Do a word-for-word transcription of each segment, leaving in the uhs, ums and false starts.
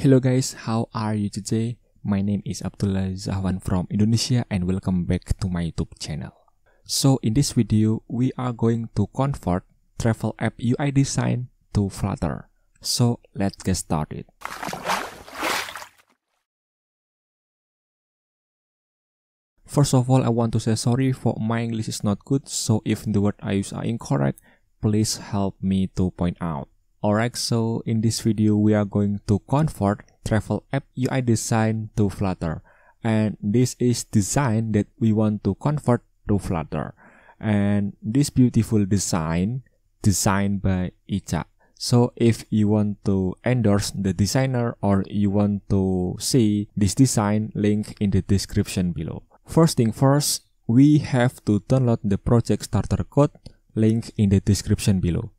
Hello guys, how are you today? My name is Abdul Aziz Ahwan from Indonesia and welcome back to my YouTube channel. So in this video, we are going to convert travel app U I design to Flutter. So let's get started. First of all, I want to say sorry for my English is not good, so if the words I use are incorrect, please help me to point out. Alright, so in this video, we are going to convert travel app U I design to Flutter. And this is design that we want to convert to Flutter. And this beautiful design, designed by Ica. So if you want to endorse the designer or you want to see this design, link in the description below. First thing first, we have to download the project starter code, link in the description below.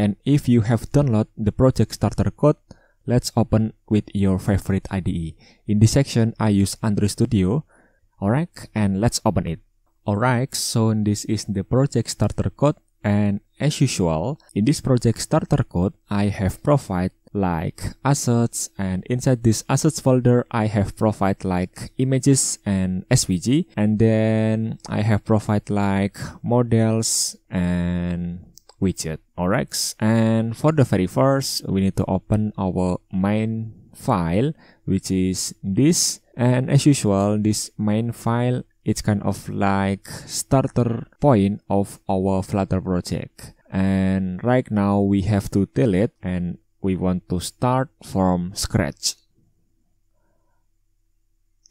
And if you have downloaded the project starter code, let's open with your favorite I D E. In this section, I use Android Studio. Alright, and let's open it. Alright, so this is the project starter code. And as usual, in this project starter code, I have provided like assets. And inside this assets folder, I have provided like images and S V G. And then I have provided like models and widget. Alright, and for the very first, we need to open our main file, which is this. And as usual, this main file, it's kind of like starter point of our Flutter project. And right now we have to delete and we want to start from scratch.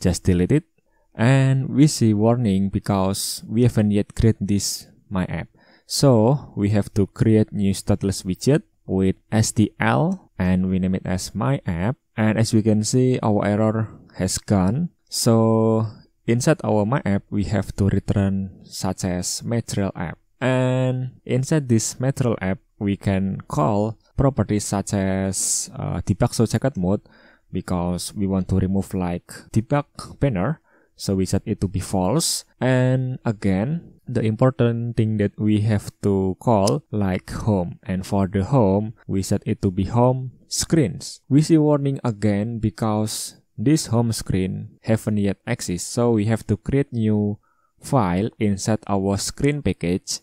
Just delete it. And we see warning because we haven't yet created this MyApp. So we have to create new stateless widget with S T L and we name it as MyApp. And as we can see, our error has gone. So inside our MyApp, we have to return such as material app. And inside this material app, we can call properties such as uh, debug so checkout mode because we want to remove like debug banner. So we set it to be false. And again, the important thing that we have to call like home, and for the home we set it to be home screens. We see warning again because this home screen haven't yet exists, so we have to create new file inside our screen package.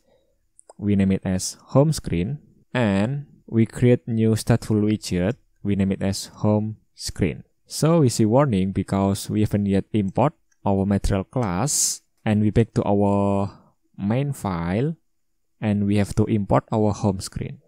We name it as home screen and we create new stateful widget. We name it as home screen. So we see warning because we haven't yet import our material class, and we back to our main file and we have to import our home screen.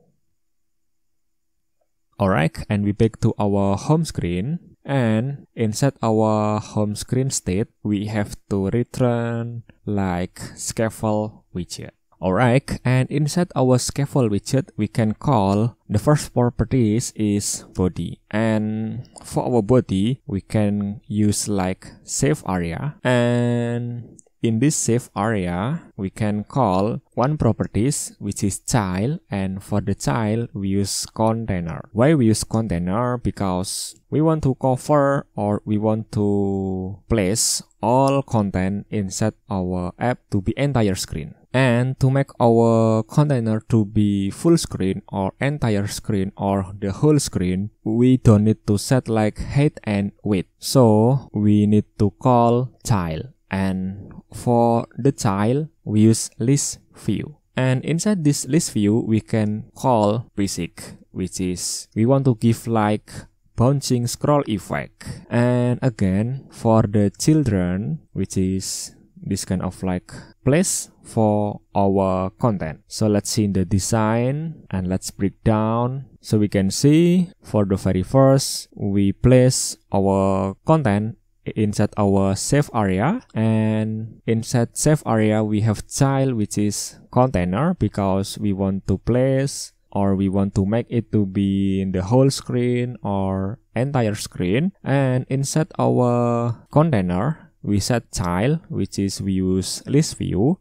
Alright, and we back to our home screen, and inside our home screen state we have to return like scaffold widget. Alright, and inside our scaffold widget we can call the first properties is body, and for our body we can use like save area, and in this save area, we can call one properties, which is child, and for the child, we use container. Why we use container? Because we want to cover or we want to place all content inside our app to be entire screen. And to make our container to be full screen or entire screen or the whole screen, we don't need to set like height and width. So we need to call child. And for the child, we use list view. And inside this list view, we can call basic, which is we want to give like bouncing scroll effect. And again, for the children, which is this kind of like place for our content. So let's see in the design and let's break down. So we can see for the very first, we place our content inside our save area, and inside save area we have child, which is container, because we want to place or we want to make it to be in the whole screen or entire screen. And inside our container we set child, which is we use list view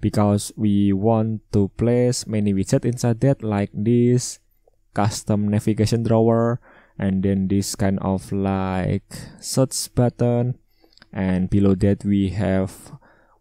because we want to place many widgets inside that, like this custom navigation drawer, and then this kind of like search button, and below that we have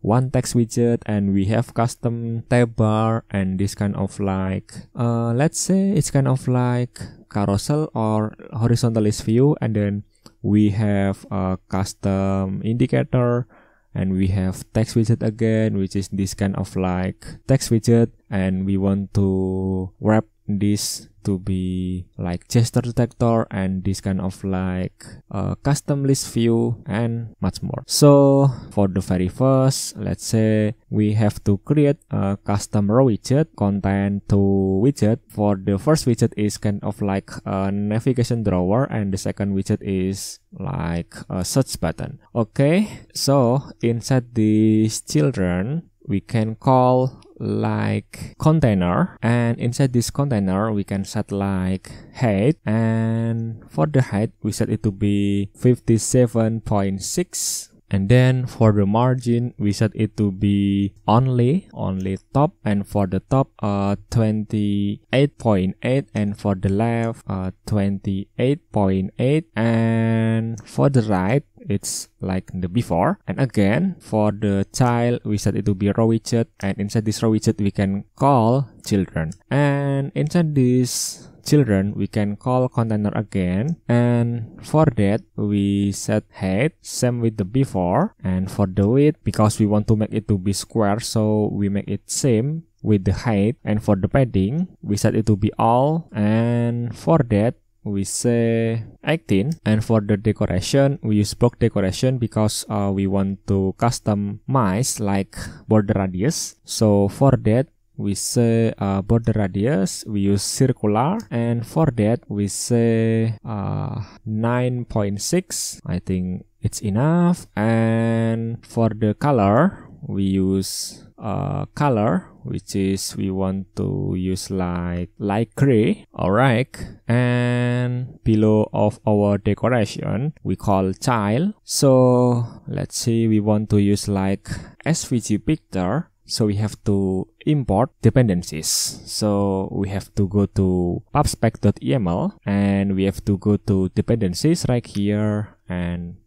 one text widget, and we have custom tab bar, and this kind of like uh, let's say it's kind of like carousel or horizontal list view, and then we have a custom indicator, and we have text widget again, which is this kind of like text widget, and we want to wrap this to be like gesture detector and this kind of like uh, custom list view and much more. So for the very first, let's say we have to create a custom row widget, content to widget. For the first widget is kind of like a navigation drawer, and the second widget is like a search button. Okay, so inside these children we can call like container, and inside this container we can set like height, and for the height we set it to be fifty-seven point six, and then for the margin we set it to be only only top, and for the top uh, twenty-eight point eight, and for the left uh, twenty-eight point eight, and for the right it's like the before. And again for the child we set it to be row widget, and inside this row widget we can call children, and inside this children we can call container again, and for that we set height same with the before, and for the width, because we want to make it to be square, so we make it same with the height, and for the padding we set it to be all, and for that we say eighteen, and for the decoration we use box decoration because uh, we want to customize like border radius. So for that we say uh, border radius we use circular, and for that we say uh, nine point six. I think it's enough. And for the color we use uh, color, which is we want to use like light gray. Alright, and below of our decoration we call child. So let's see, we want to use like S V G picture, so we have to import dependencies. So we have to go to pubspec dot y m l, and we have to go to dependencies right here, and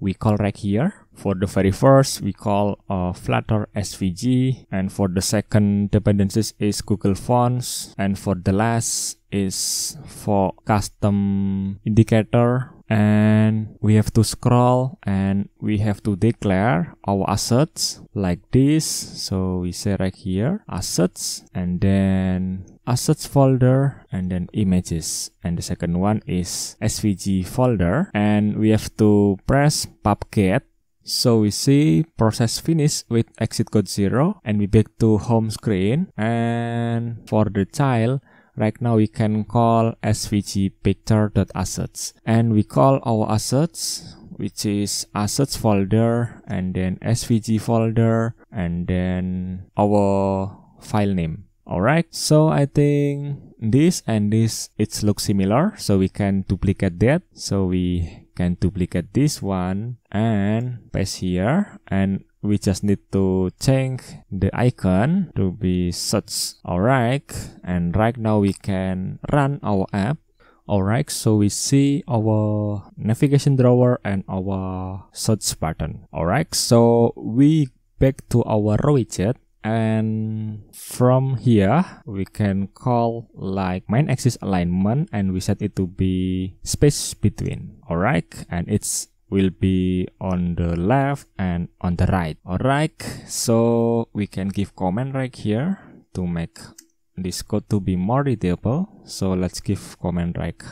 we call right here. For the very first we call uh, Flutter S V G, and for the second dependencies is Google Fonts, and for the last is for custom indicator, and we have to scroll and we have to declare our assets like this. So we say right here assets, and then assets folder, and then images, and the second one is S V G folder, and we have to press pubget. So we see process finish with exit code zero, and we back to home screen. And for the child, right now we can call svgpicture.assets, and we call our assets, which is assets folder, and then svg folder, and then our file name. Alright, so I think this and this, it looks similar, so we can duplicate that. So we can duplicate this one and paste here, and we just need to change the icon to be search. Alright, and right now we can run our app. Alright, so we see our navigation drawer and our search button. Alright, so we back to our row widget, and from here we can call like main axis alignment, and we set it to be space between. Alright, and it's will be on the left and on the right. Alright, so we can give comment right here to make this code to be more readable. So let's give comment like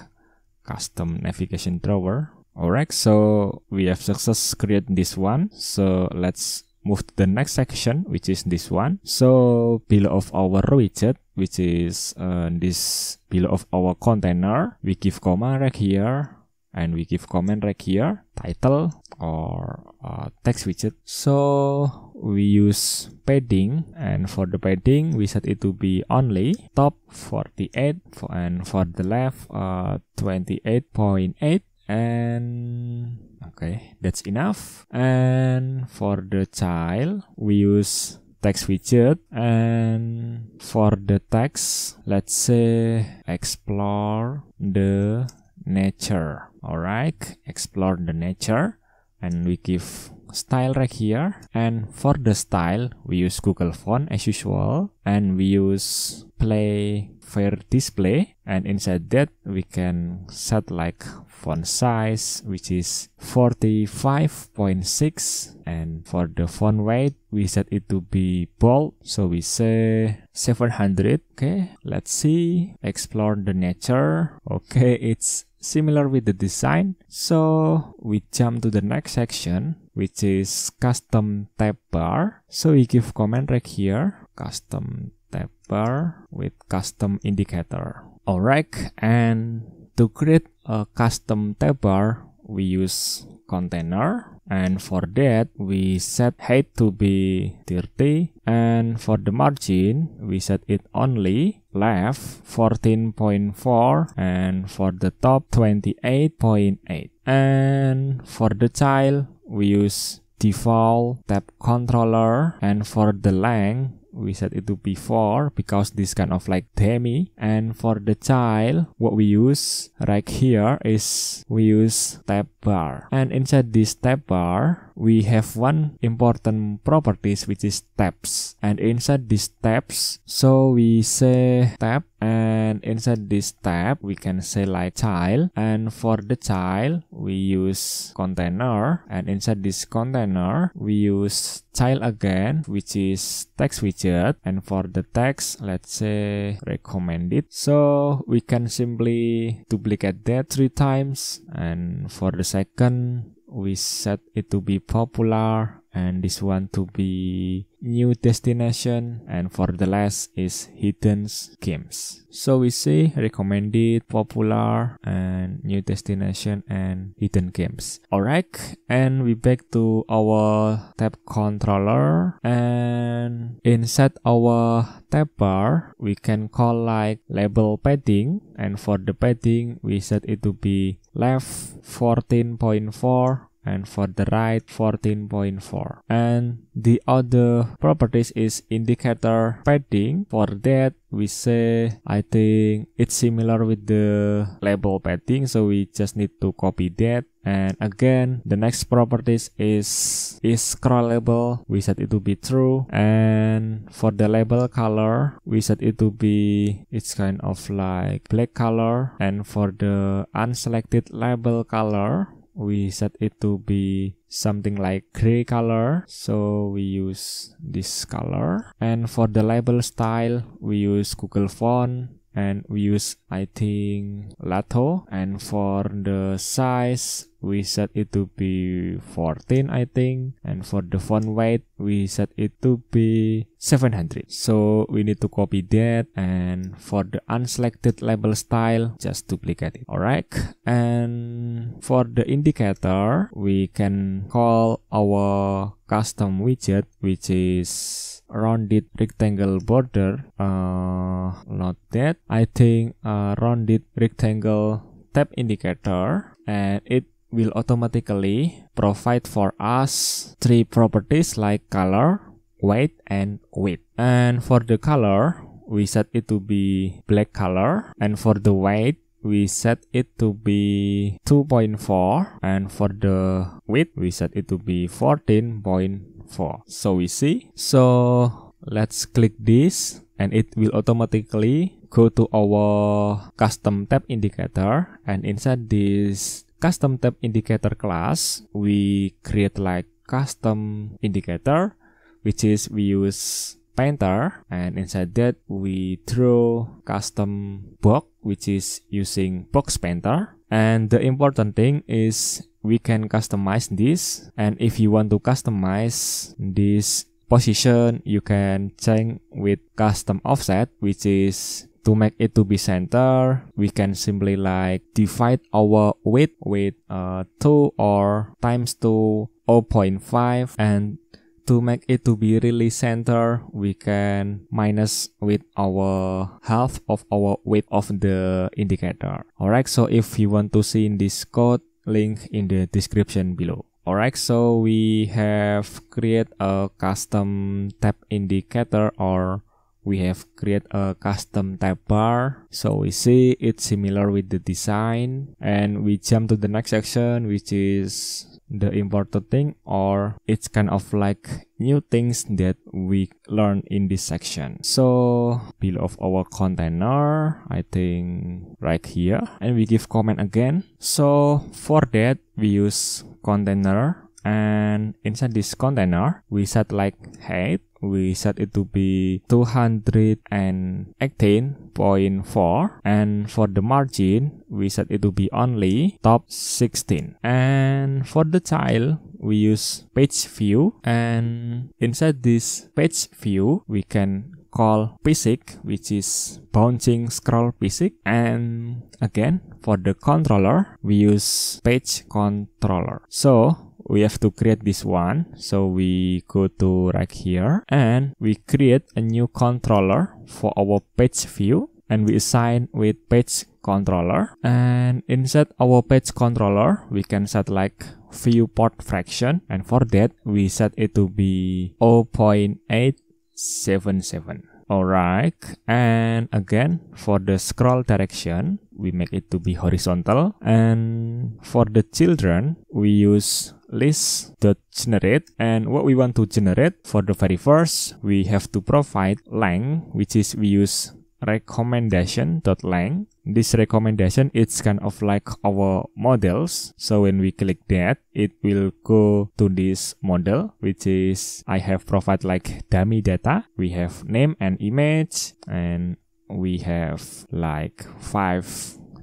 custom navigation drawer. Alright, so we have success create this one. So let's move to the next section, which is this one. So below of our widget, which is uh, this below of our container, we give comma right here, and we give comment right here, title or uh, text widget. So we use padding, and for the padding we set it to be only top forty-eight, and for the left uh, twenty-eight point eight, and okay, that's enough. And for the child we use text widget, and for the text let's say explore the nature. Alright, explore the nature, and we give style right here, and for the style we use Google Font as usual, and we use Play PlayFair Display, and inside that we can set like font size, which is forty-five point six, and for the font weight we set it to be bold, so we say seven hundred. Okay, let's see, explore the nature. Okay, it's similar with the design, so we jump to the next section, which is custom tab bar. So we give command right here, custom tab bar with custom indicator. Alright, and to create a custom tab bar we use container, and for that we set height to be thirty, and for the margin we set it only left fourteen point four, and for the top twenty-eight point eight, and for the child we use default tab controller, and for the length we set it to be four because this kind of like demi, and for the child what we use right here is we use tab bar, and inside this tab bar we have one important properties, which is tabs, and inside these tabs so we say tab, and inside this tab we can say like child, and for the child we use container, and inside this container we use child again, which is text widget, and for the text let's say recommended, so we can simply duplicate that three times, and for the second we set it to be popular, and this one to be new destination, and for the last is hidden games. So we see recommended, popular, and new destination, and hidden games. Alright, and we back to our tab controller, and inside our tab bar we can call like label padding, and for the padding we set it to be left fourteen point four, and for the right fourteen point four, and the other properties is indicator padding. For that we say, I think it's similar with the label padding, so we just need to copy that, and again the next properties is is scrollable, we set it to be true, and for the label color we set it to be it's kind of like black color, and for the unselected label color we set it to be something like gray color, so we use this color, and for the label style we use Google Font, and we use I think Lato, and for the size we set it to be fourteen I think, and for the font weight we set it to be seven hundred, so we need to copy that, and for the unselected label style just duplicate it. Alright, and for the indicator we can call our custom widget, which is rounded rectangle border, uh, not that, I think uh, rounded rectangle tab indicator, and it will automatically provide for us three properties like color, weight, and width. And for the color, we set it to be black color, and for the weight, we set it to be two point four, and for the width, we set it to be fourteen point four. So we see. So let's click this, and it will automatically go to our custom tab indicator, and inside this custom tab indicator class we create like custom indicator, which is we use painter, and inside that we draw custom box, which is using box painter, and the important thing is we can customize this, and if you want to customize this position you can change with custom offset, which is to make it to be center, we can simply like divide our width with uh, two or times to zero point five, and to make it to be really center we can minus with our half of our width of the indicator. Alright, so if you want to see in this code, link in the description below. Alright, so we have create a custom tab indicator, or we have created a custom tab bar, so we see it's similar with the design, and we jump to the next section, which is the important thing, or it's kind of like new things that we learn in this section. So below of our container, I think right here, and we give comment again. So for that we use container, and inside this container we set like height. We set it to be two hundred eighteen point four, and for the margin we set it to be only top sixteen, and for the child we use page view, and inside this page view we can call physics, which is bouncing scroll physics, and again for the controller we use page controller. So we have to create this one, so we go to right here and we create a new controller for our page view, and we assign with page controller, and inside our page controller we can set like viewport fraction, and for that we set it to be zero point eight seven seven. Alright, and again for the scroll direction we make it to be horizontal, and for the children we use list dot generate, and what we want to generate for the very first, we have to provide length, which is we use recommendation dot length. This recommendation, it's kind of like our models, so when we click that it will go to this model, which is I have provided like dummy data. We have name and image, and we have like five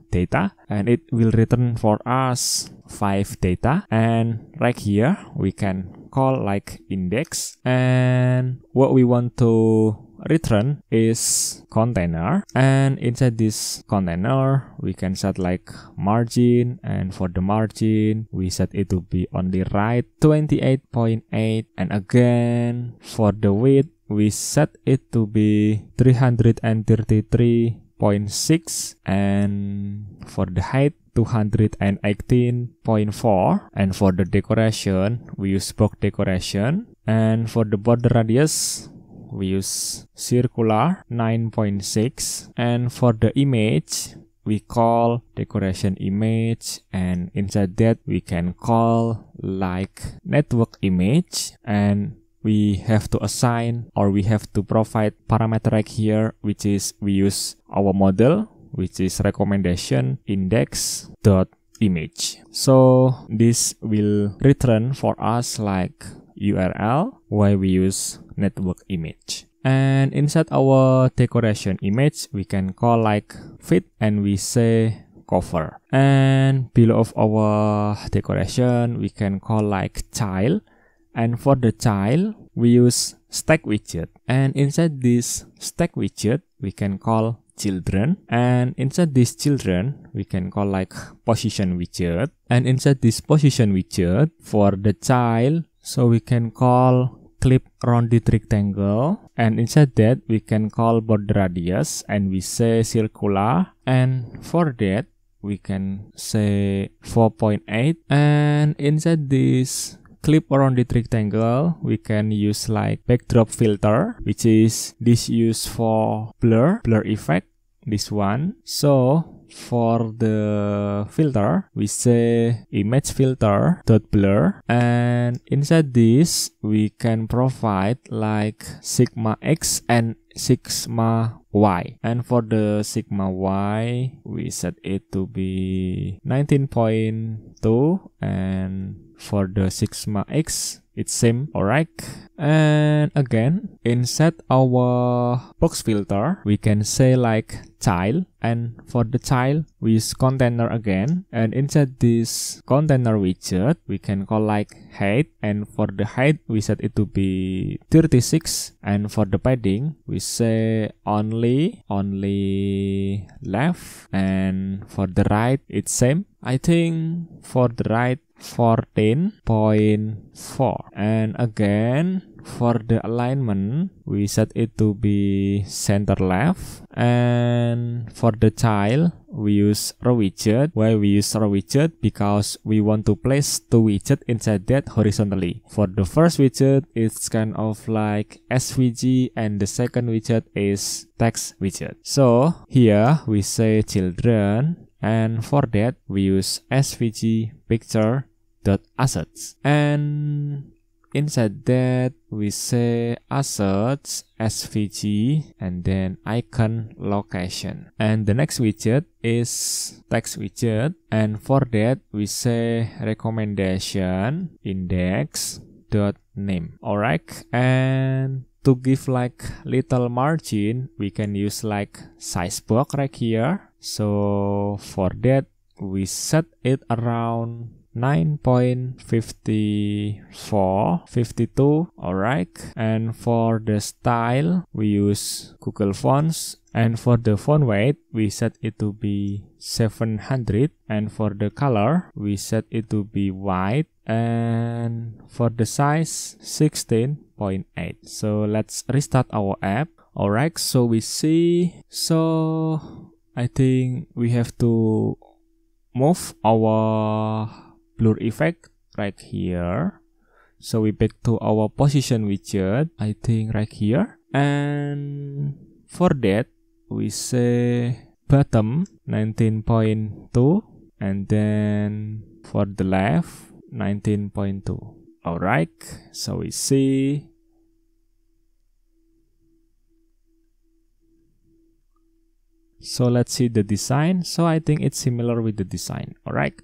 data, and it will return for us five data, and right here we can call like index, and what we want to return is container, and inside this container we can set like margin, and for the margin we set it to be only right twenty-eight point eight, and again for the width we set it to be three hundred thirty-three point six, and for the height two hundred eighteen point four, and for the decoration we use box decoration, and for the border radius we use circular nine point six, and for the image we call decoration image, and inside that we can call like network image, and we have to assign or we have to provide parameter right here, which is we use our model, which is recommendation index dot image. So this will return for us like U R L, why we use network image, and inside our decoration image we can call like fit, and we say cover, and below of our decoration we can call like child, and for the child we use stack widget, and inside this stack widget we can call children, and inside this children we can call like position widget, and inside this position widget for the child, so we can call clip rounded rectangle, and inside that we can call border radius, and we say circular, and for that we can say four point eight, and inside this clip rounded rectangle we can use like backdrop filter, which is this used for blur blur effect, this one. So for the filter we say image filter dot blur, and inside this we can provide like sigma x and sigma y, and for the sigma y we set it to be nineteen point two, and for the sigma x it's same. Alright, and again inside our box filter we can say like child, and for the child we use container again, and inside this container widget we can call like height, and for the height we set it to be thirty-six, and for the padding we say only only left, and for the right it's same. I think for the right fourteen point four, and again for the alignment we set it to be center left, and for the child we use row widget. Why we use row widget? Because we want to place two widgets inside that horizontally. For the first widget it's kind of like S V G, and the second widget is text widget. So here we say children, and for that we use S V G picture dot assets, and inside that we say assets S V G and then icon location. And the next widget is text widget, and for that we say recommendation index dot name. Alright, and to give like little margin, we can use like size box right here. So for that we set it around nine point five four, fifty-two. Alright, and for the style we use Google Fonts, and for the font weight we set it to be seven hundred, and for the color we set it to be white, and for the size sixteen point eight. So let's restart our app. Alright, so we see, so I think we have to move our blur effect right here. So we back to our position widget, I think right here, and for that we say bottom nineteen point two, and then for the left nineteen point two. Alright, so we see. So let's see the design. So I think it's similar with the design. Alright,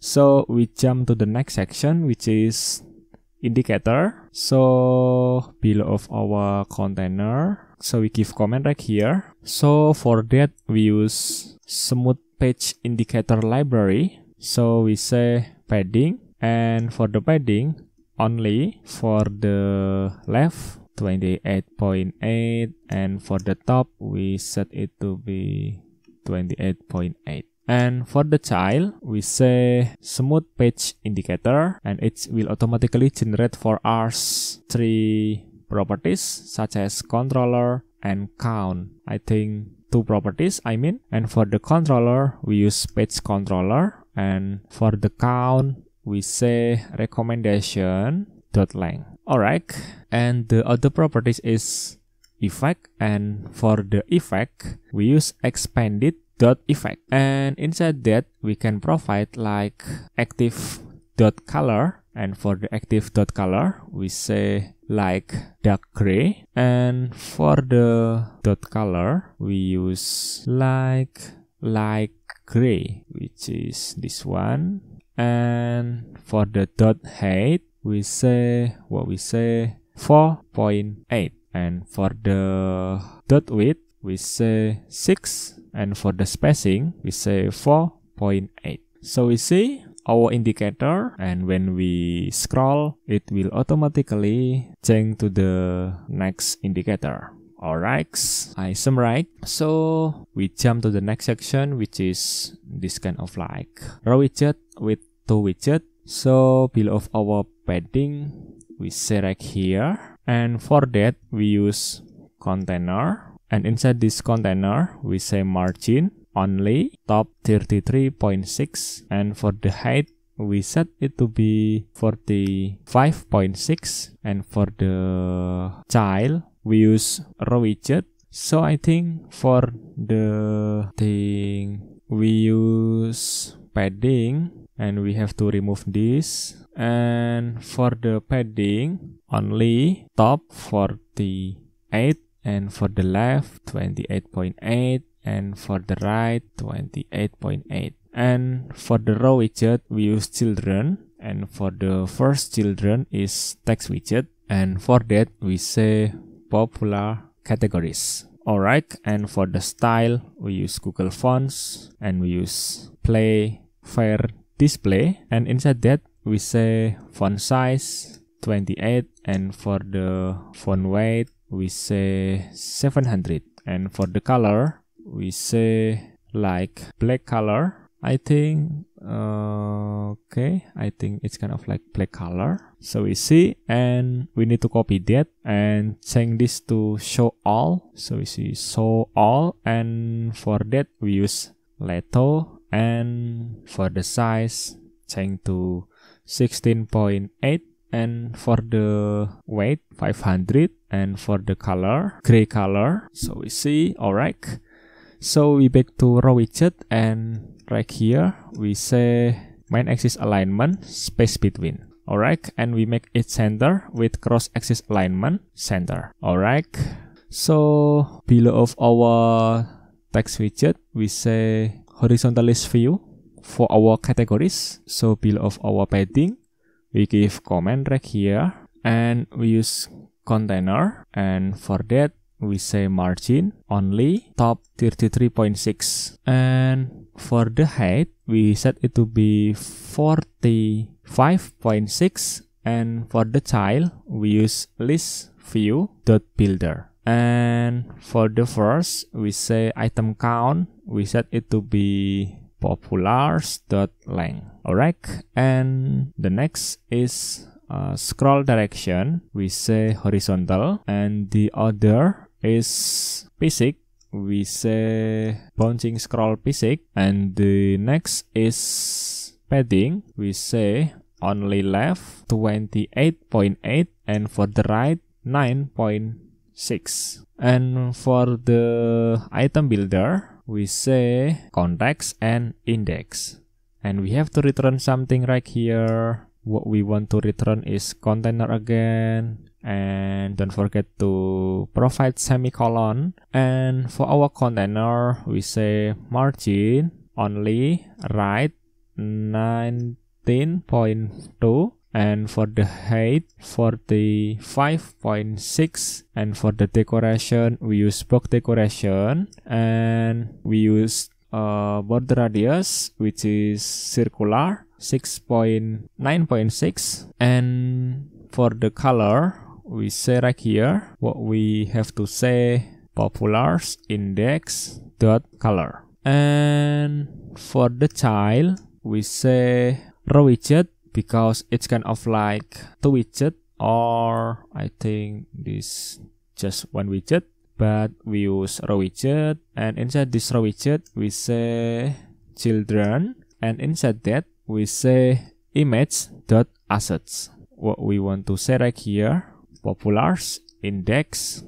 so we jump to the next section, which is indicator. So below of our container, so we give comment right here. So for that we use smooth page indicator library. So we say padding, and for the padding only for the left twenty-eight point eight, and for the top we set it to be twenty-eight point eight, and for the child we say smooth page indicator, and it will automatically generate for us three properties such as controller and count. I think two properties I mean and for the controller we use page controller, and for the count we say recommendation dot length. Alright, and the other properties is effect, and for the effect we use expanded dot effect, and inside that we can provide like active dot color, and for the active dot color we say like dark gray, and for the dot color we use like light gray, which is this one, and for the dot height we say what we say four point eight, and for the dot width we say six, and for the spacing we say four point eight. So we see our indicator, and when we scroll it will automatically change to the next indicator. Alright, I summarize. So we jump to the next section, which is this kind of like row widget with two widgets. So below of our padding we say right here, and for that we use container, and inside this container we say margin only top thirty-three point six, and for the height we set it to be forty-five point six, and for the child we use row widget. So I think for the thing we use padding, and we have to remove this, and for the padding only top forty-eight, and for the left twenty-eight point eight, and for the right twenty-eight point eight, and for the row widget we use children, and for the first children is text widget, and for that we say popular categories. Alright, and for the style we use Google Fonts, and we use PlayFair Display, and inside that we say font size twenty-eight, and for the font weight we say seven hundred, and for the color we say like black color. I think uh, okay I think it's kind of like black color. So we see, and we need to copy that and change this to show all. So we see show all, and for that we use Leto, and for the size change to sixteen point eight, and for the weight five hundred, and for the color gray color. So we see. Alright, so we back to row widget, and right here we say main axis alignment, space between. Alright, and we make it center with cross axis alignment center. Alright, so below of our text widget, we say horizontal list view for our categories. So below of our padding, we give comment right here and we use container, and for that we say margin only top thirty-three point six, and for the height we set it to be forty-five point six, and for the child we use list view dot builder, and for the first we say item count, we set it to be populars dot length. Alright, and the next is Uh, scroll direction, we say horizontal, and the other is physics, we say bouncing scroll physics, and the next is padding, we say only left twenty-eight point eight, and for the right nine point six, and for the item builder we say context and index, and we have to return something right here. What we want to return is container again, and don't forget to provide semicolon, and for our container we say margin only right nineteen point two, and for the height forty-five point six, and for the decoration we use box decoration, and we use uh, border radius which is circular six point nine point six, and for the color we say right here what we have to say populars index dot color, and for the child we say row widget because it's kind of like two widget, or I think this just one widget, but we use row widget, and inside this row widget we say children, and inside that we say image.assets. What we want to say right here, populars index.image.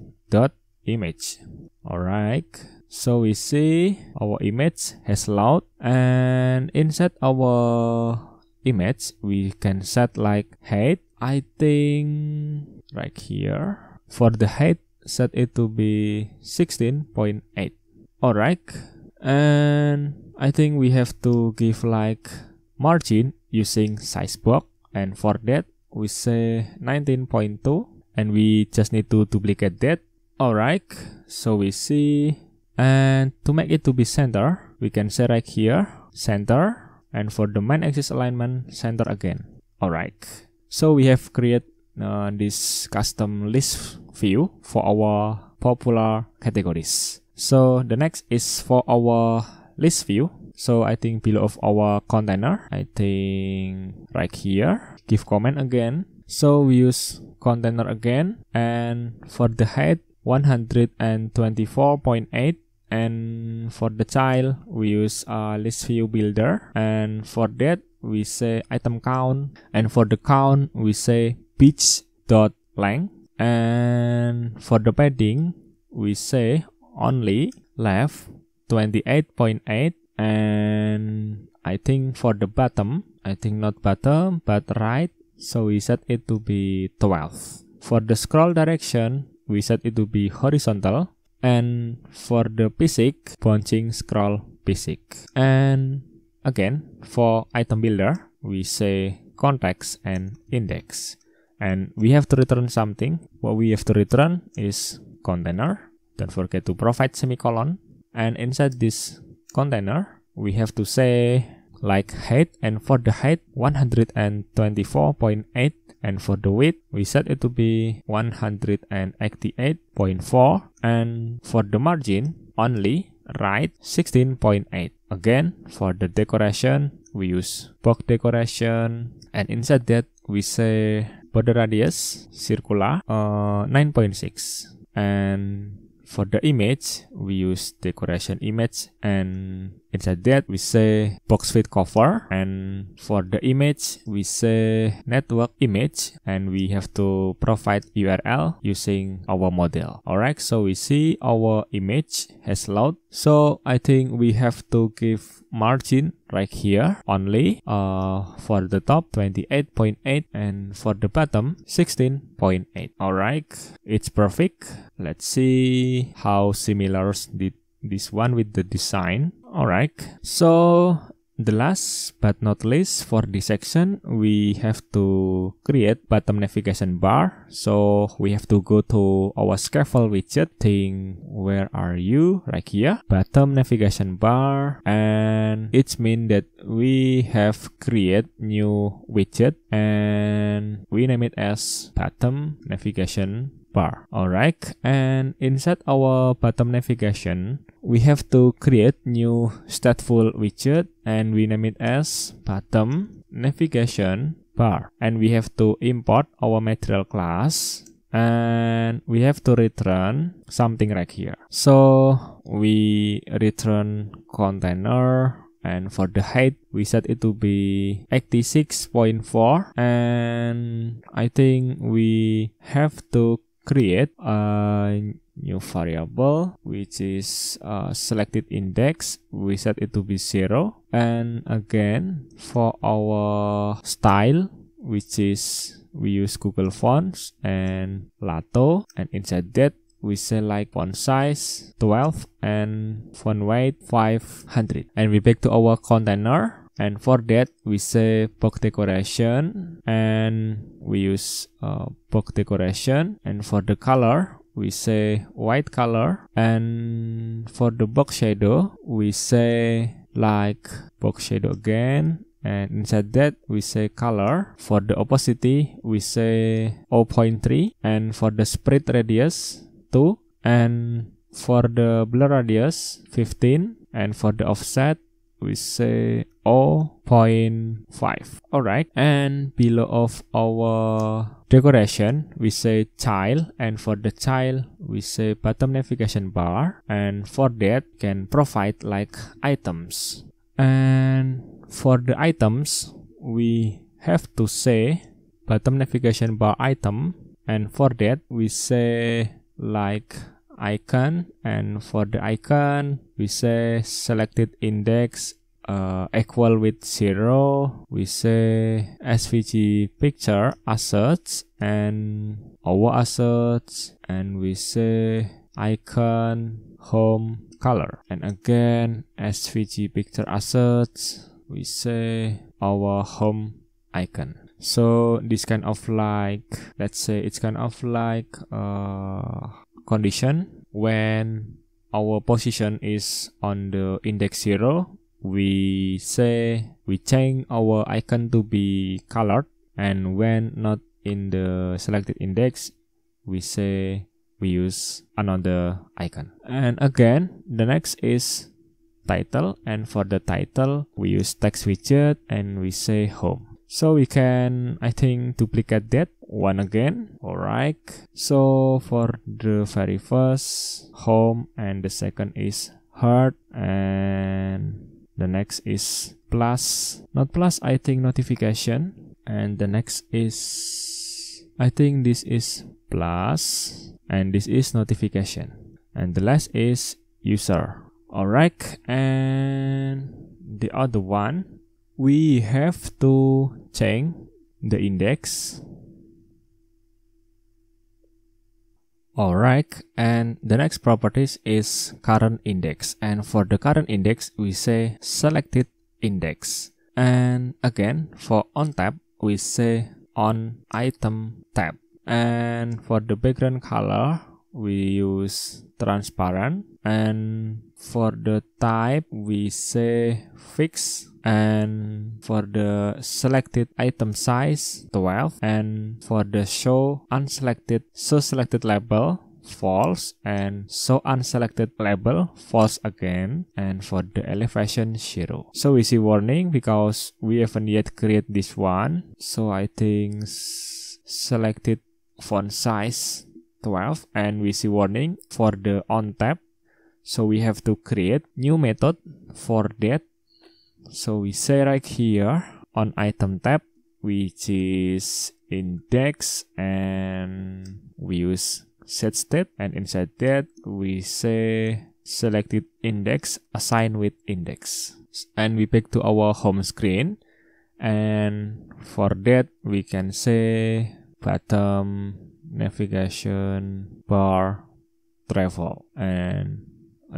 Alright, so we see our image has load, and inside our image we can set like height, I think right here. For the height, set it to be sixteen point eight. Alright, and I think we have to give like margin using size box, and for that we say nineteen point two, and we just need to duplicate that. Alright, so we see, and to make it to be center we can say right here center, and for the main axis alignment center again. Alright, so we have created uh, this custom list view for our popular categories. So the next is for our list view. So I think below of our container, I think right here, give comment again. So we use container again, and for the height one hundred twenty-four point eight, and for the child we use uh, list view builder, and for that we say item count, and for the count we say page dot length, and for the padding we say only left twenty-eight point eight. And I think for the bottom, I think not bottom, but right, so we set it to be twelve. For the scroll direction, we set it to be horizontal, and for the physics, bouncing scroll physics. And again, for item builder, we say context and index. And we have to return something. What we have to return is container. Don't forget to provide semicolon. And inside this container we have to say like height, and for the height one hundred twenty-four point eight, and for the width we set it to be one hundred eighty-eight point four, and for the margin only right sixteen point eight. Again, for the decoration we use box decoration, and inside that we say border radius circular uh, nine point six, and for the image, we use decoration image, and inside that we say box width cover, and for the image we say network image, and we have to provide U R L using our model. Alright, so we see our image has load, so I think we have to give margin right here only, uh, for the top twenty-eight point eight and for the bottom sixteen point eight. Alright, it's perfect. Let's see how similar did this one with the design. Alright, so the last but not least for this section, we have to create bottom navigation bar. So we have to go to our scaffold widget thing. Where are you? Right here, bottom navigation bar, and it's mean that we have create new widget and we name it as bottom navigation bar. Alright, and inside our bottom navigation, we have to create new stateful widget and we name it as bottom navigation bar. And we have to import our material class and we have to return something right here. So we return container, and for the height we set it to be eighty-six point four, and I think we have to create a new variable which is uh, selected index. We set it to be zero, and again for our style, which is we use Google Fonts and Lato, and inside that we select font size twelve and font weight five hundred, and we back to our container. And for that, we say box decoration, and we use uh, box decoration. And for the color, we say white color. And for the box shadow, we say like box shadow again. And inside that, we say color. For the opacity, we say zero point three. And for the spread radius, two. And for the blur radius, fifteen. And for the offset, we say zero point five. Alright, and below of our decoration, we say child, and for the child, we say bottom navigation bar, and for that, can provide like items. And for the items, we have to say bottom navigation bar item, and for that, we say like icon, and for the icon we say selected index uh, equal with zero. We say S V G picture assets and our assets, and we say icon home color, and again S V G picture assets, we say our home icon. So this kind of like, let's say it's kind of like uh condition. When our position is on the index zero, we say we change our icon to be colored, and when not in the selected index, we say we use another icon. And again, the next is title, and for the title we use text widget and we say home. So we can, I think, duplicate that one again. Alright, so for the very first home, and the second is heart, and the next is plus, not plus, I think notification, and the next is, I think this is plus, and this is notification, and the last is user. Alright, and the other one, we have to change the index. Alright, and the next properties is current index, and for the current index we say selected index, and again for on tab we say on item tab, and for the background color we use transparent, and for the type we say fixed, and for the selected item size twelve, and for the show unselected show selected label false, and show unselected label false again, and for the elevation zero. So we see warning because we haven't yet created this one. So I think selected font size twelve, and we see warning for the on tab. So we have to create new method for that. So we say right here on item tab, which is index, and we use set state, and inside that we say selected index assign with index. and we back to our home screen. And for that we can say bottom navigation bar travel and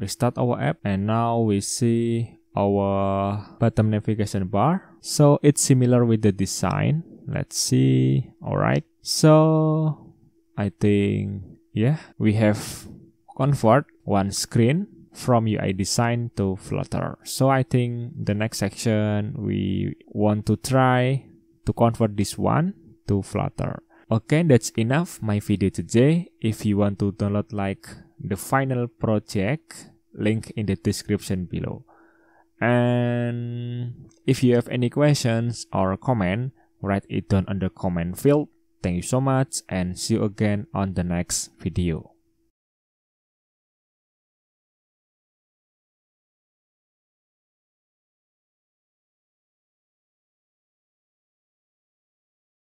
restart our app, and now we see our bottom navigation bar. So it's similar with the design. Let's see. Alright, so I think yeah, we have convert one screen from U I design to Flutter. So I think the next section we want to try to convert this one to Flutter. Okay, that's enough my video today. If you want to download like the final project, link in the description below. And if you have any questions or comment, write it down on the comment field. Thank you so much and see you again on the next video.